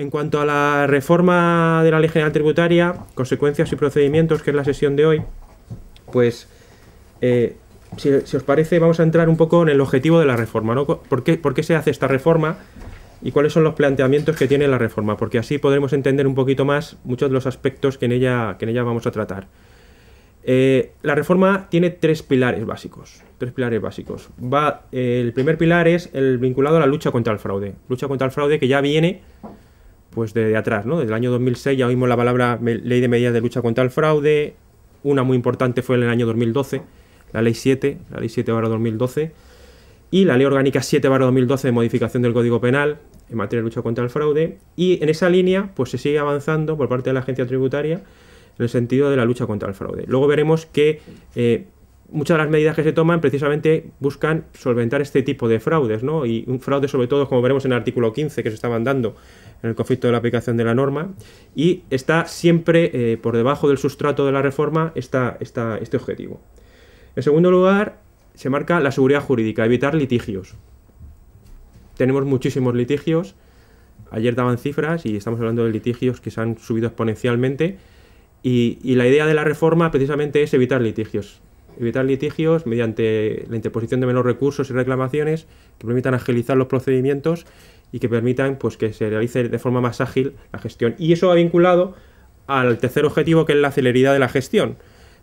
En cuanto a la reforma de la Ley General Tributaria, consecuencias y procedimientos, que es la sesión de hoy, pues si os parece vamos a entrar un poco en el objetivo de la reforma, ¿no? ¿Por qué se hace esta reforma y cuáles son los planteamientos que tiene la reforma? Porque así podremos entender un poquito más muchos de los aspectos que en ella vamos a tratar. La reforma tiene tres pilares básicos. El primer pilar es el vinculado a la lucha contra el fraude. Lucha contra el fraude que ya viene pues desde atrás, ¿no? Desde el año 2006 ya oímos la palabra Ley de Medidas de Lucha contra el Fraude. Una muy importante fue en el año 2012, la Ley 7, la Ley 7/2012, y la Ley Orgánica 7/2012 de modificación del Código Penal en materia de lucha contra el fraude. Y en esa línea pues se sigue avanzando por parte de la Agencia Tributaria en el sentido de la lucha contra el fraude. Luego veremos que muchas de las medidas que se toman precisamente buscan solventar este tipo de fraudes, ¿no? Y un fraude sobre todo, como veremos en el artículo 15, que se estaban dando en el conflicto de la aplicación de la norma, y está siempre por debajo del sustrato de la reforma este objetivo. En segundo lugar, se marca la seguridad jurídica, evitar litigios. Tenemos muchísimos litigios, ayer daban cifras y estamos hablando de litigios que se han subido exponencialmente. Y la idea de la reforma precisamente es evitar litigios. Evitar litigios mediante la interposición de menos recursos y reclamaciones que permitan agilizar los procedimientos y que permitan pues, que se realice de forma más ágil la gestión. Y eso va vinculado al tercer objetivo, que es la celeridad de la gestión.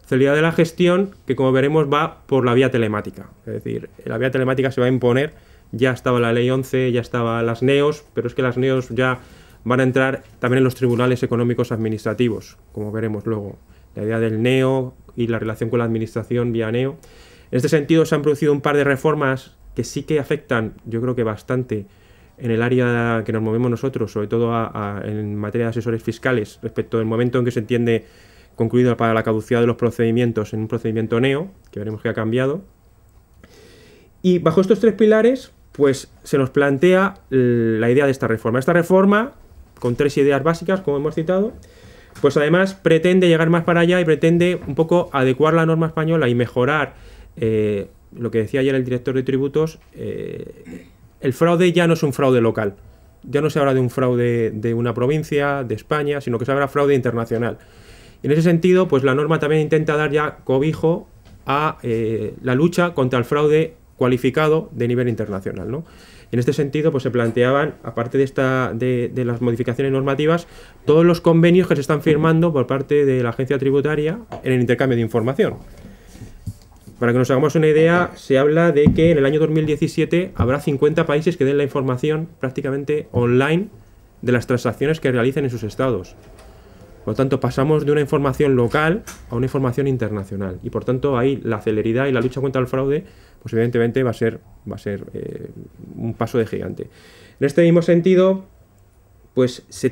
Celeridad de la gestión que, como veremos, va por la vía telemática. Es decir, la vía telemática se va a imponer. Ya estaba la Ley 11, ya estaban las NEOS, pero es que las NEOS ya van a entrar también en los tribunales económicos administrativos, como veremos luego. La idea del NEO y la relación con la administración vía NEO. En este sentido se han producido un par de reformas que sí que afectan, yo creo que bastante, en el área que nos movemos nosotros, sobre todo en materia de asesores fiscales, respecto del momento en que se entiende concluido para la caducidad de los procedimientos en un procedimiento NEO, que veremos que ha cambiado. Y bajo estos tres pilares, pues se nos plantea la idea de esta reforma. Esta reforma, con tres ideas básicas, como hemos citado, pues además pretende llegar más para allá y pretende un poco adecuar la norma española y mejorar, lo que decía ayer el director de tributos, el fraude ya no es un fraude local, ya no se habla de un fraude de una provincia, de España, sino que se habla fraude internacional. En ese sentido, pues la norma también intenta dar ya cobijo a la lucha contra el fraude cualificado de nivel internacional, ¿no? En este sentido, pues se planteaban, aparte de las modificaciones normativas, todos los convenios que se están firmando por parte de la Agencia Tributaria en el intercambio de información. Para que nos hagamos una idea, se habla de que en el año 2017 habrá 50 países que den la información prácticamente online de las transacciones que realicen en sus estados. Por lo tanto, pasamos de una información local a una información internacional. Y por tanto, ahí la celeridad y la lucha contra el fraude, pues evidentemente va a ser un paso de gigante. En este mismo sentido, pues se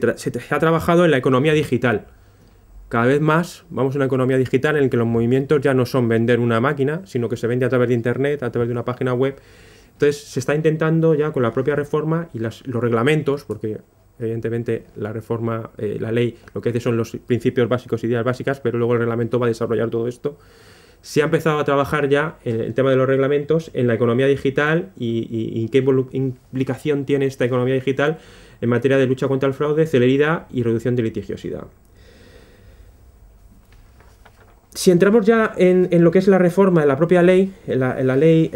ha trabajado en la economía digital. Cada vez más vamos a una economía digital en la que los movimientos ya no son vender una máquina, sino que se vende a través de internet, a través de una página web. Entonces se está intentando ya con la propia reforma y los reglamentos, porque evidentemente la reforma, la ley, lo que hace son los principios básicos, ideas básicas, pero luego el reglamento va a desarrollar todo esto. Se ha empezado a trabajar ya en el tema de los reglamentos, en la economía digital y qué implicación tiene esta economía digital en materia de lucha contra el fraude, celeridad y reducción de litigiosidad. Si entramos ya en lo que es la reforma de la propia ley, la nueva Ley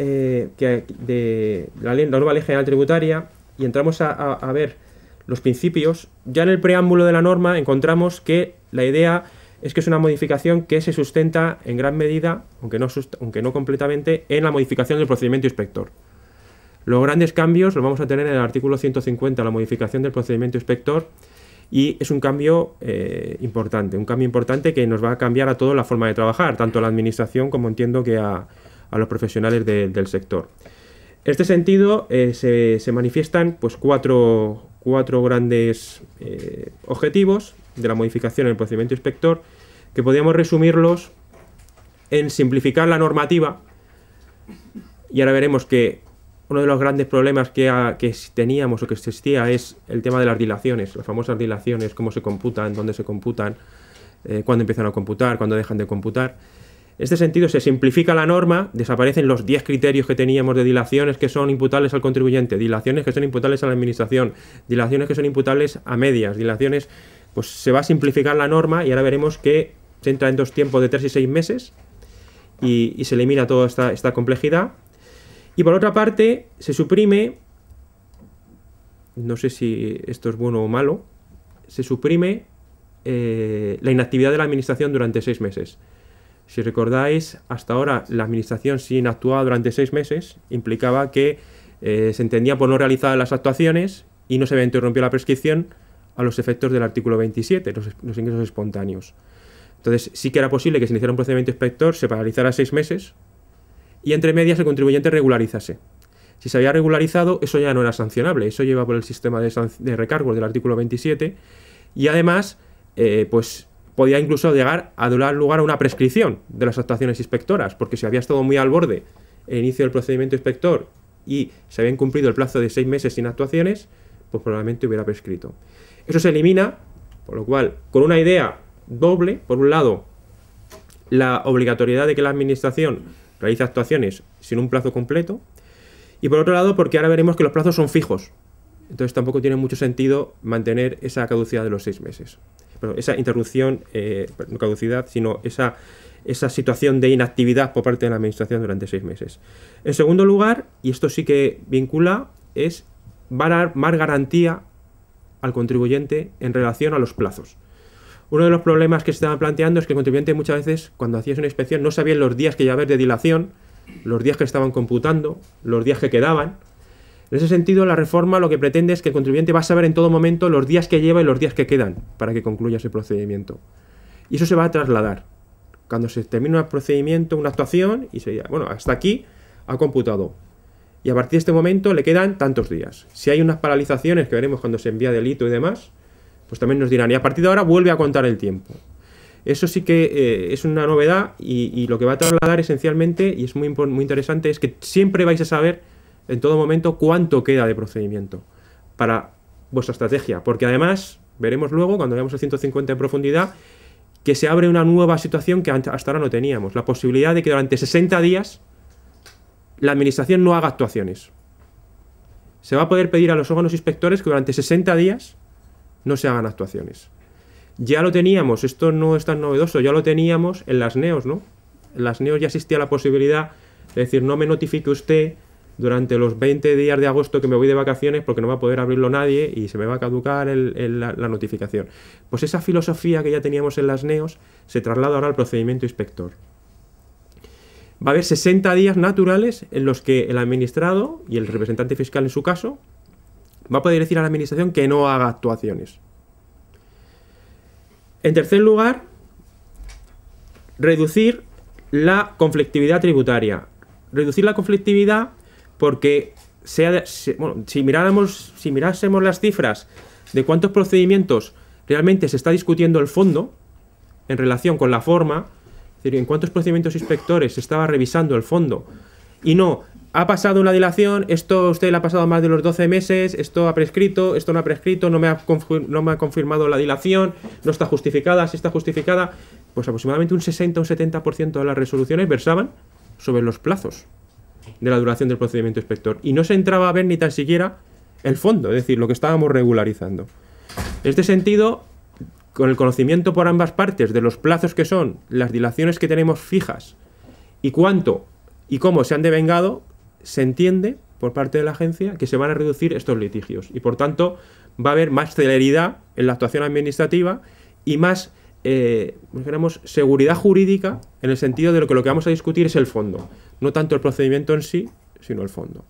General Tributaria, y entramos a ver los principios, ya en el preámbulo de la norma encontramos que la idea es que es una modificación que se sustenta en gran medida, aunque no completamente, en la modificación del procedimiento inspector. Los grandes cambios los vamos a tener en el artículo 150, la modificación del procedimiento inspector, y es un cambio importante, que nos va a cambiar a toda la forma de trabajar, tanto a la administración como entiendo que a los profesionales del sector. En este sentido se manifiestan pues cuatro grandes objetivos de la modificación en el procedimiento inspector, que podríamos resumirlos en simplificar la normativa. Y ahora veremos que uno de los grandes problemas que teníamos o que existía es el tema de las dilaciones, las famosas dilaciones, cómo se computan, dónde se computan, cuándo empiezan a computar, cuándo dejan de computar. En este sentido, se simplifica la norma, desaparecen los 10 criterios que teníamos de dilaciones que son imputables al contribuyente, dilaciones que son imputables a la administración, dilaciones que son imputables a medias, dilaciones... Pues se va a simplificar la norma y ahora veremos que se entra en dos tiempos de 3 y 6 meses y se elimina toda esta complejidad. Y por otra parte, se suprime, no sé si esto es bueno o malo, se suprime la inactividad de la administración durante 6 meses. Si recordáis, hasta ahora la administración si inactuaba durante 6 meses implicaba que se entendía por no realizar las actuaciones y no se interrumpió la prescripción a los efectos del artículo 27, los ingresos espontáneos. Entonces sí que era posible que se iniciara un procedimiento inspector, se paralizara 6 meses y entre medias el contribuyente regularizase. Si se había regularizado, eso ya no era sancionable, eso lleva por el sistema de recargos del artículo 27 y además pues podía incluso llegar a dar lugar a una prescripción de las actuaciones inspectoras, porque si había estado muy al borde el inicio del procedimiento inspector y se había incumplido el plazo de 6 meses sin actuaciones, pues probablemente hubiera prescrito. Eso se elimina, por lo cual, con una idea doble, por un lado, la obligatoriedad de que la administración realice actuaciones sin un plazo completo, y por otro lado, porque ahora veremos que los plazos son fijos, entonces tampoco tiene mucho sentido mantener esa caducidad de los 6 meses. Bueno, esa interrupción, no caducidad, sino esa situación de inactividad por parte de la administración durante 6 meses. En segundo lugar, y esto sí que vincula, es va a dar más garantía al contribuyente en relación a los plazos. Uno de los problemas que se estaban planteando es que el contribuyente muchas veces, cuando hacías una inspección, no sabían los días que llevabas de dilación, los días que estaban computando, los días que quedaban. En ese sentido, la reforma lo que pretende es que el contribuyente va a saber en todo momento los días que lleva y los días que quedan para que concluya ese procedimiento. Y eso se va a trasladar. Cuando se termina un procedimiento, una actuación, y se diga, bueno, hasta aquí ha computado. Y a partir de este momento le quedan tantos días. Si hay unas paralizaciones que veremos cuando se envía delito y demás, pues también nos dirán, y a partir de ahora vuelve a contar el tiempo. Eso sí que es una novedad y lo que va a trasladar esencialmente, y es muy interesante, es que siempre vais a saber en todo momento cuánto queda de procedimiento para vuestra estrategia. Porque además, veremos luego, cuando veamos el 150 en profundidad, que se abre una nueva situación que hasta ahora no teníamos. La posibilidad de que durante 60 días... la administración no haga actuaciones. Se va a poder pedir a los órganos inspectores que durante 60 días no se hagan actuaciones. Ya lo teníamos, esto no es tan novedoso, ya lo teníamos en las NEOS, ¿no? En las NEOS ya existía la posibilidad de decir, no me notifique usted durante los 20 días de agosto que me voy de vacaciones porque no va a poder abrirlo nadie y se me va a caducar la notificación. Pues esa filosofía que ya teníamos en las NEOS se traslada ahora al procedimiento inspector. Va a haber 60 días naturales en los que el administrado y el representante fiscal en su caso va a poder decir a la administración que no haga actuaciones. En tercer lugar, reducir la conflictividad tributaria. Reducir la conflictividad porque, si mirásemos las cifras de cuántos procedimientos realmente se está discutiendo el fondo en relación con la forma, es decir, en cuántos procedimientos inspectores se estaba revisando el fondo y no, ha pasado una dilación, esto usted le ha pasado más de los 12 meses, esto ha prescrito, esto no ha prescrito, no me ha confirmado la dilación, no está justificada, si está justificada, pues aproximadamente un 60 o un 70% de las resoluciones versaban sobre los plazos de la duración del procedimiento inspector y no se entraba a ver ni tan siquiera el fondo, es decir, lo que estábamos regularizando. En este sentido, con el conocimiento por ambas partes de los plazos que son, las dilaciones que tenemos fijas y cuánto y cómo se han devengado, se entiende por parte de la agencia que se van a reducir estos litigios y por tanto va a haber más celeridad en la actuación administrativa y más digamos, seguridad jurídica en el sentido de que lo que vamos a discutir es el fondo, no tanto el procedimiento en sí, sino el fondo.